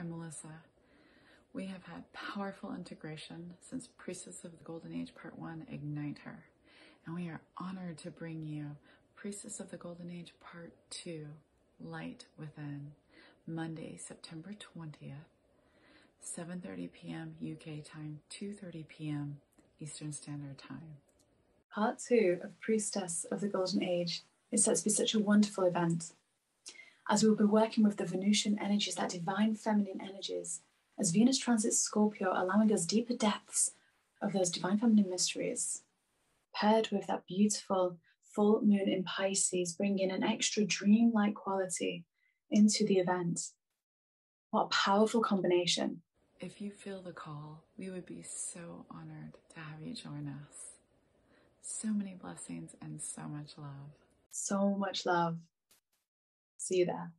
and Melissa. We have had powerful integration since Priestess of the Golden Age Part 1 Ignite Her, and we are honored to bring you Priestess of the Golden Age Part 2 Light Within, Monday, September 20th, 7:30 p.m. UK time, 2:30 p.m. Eastern Standard Time. Part 2 of Priestess of the Golden Age is set to be such a wonderful event, as we will be working with the Venusian energies, that divine feminine energies, as Venus transits Scorpio, allowing us deeper depths of those divine feminine mysteries, paired with that beautiful full moon in Pisces, bringing an extra dreamlike quality into the event. What a powerful combination. If you feel the call, we would be so honored to have you join us. So many blessings and so much love. So much love. See you there.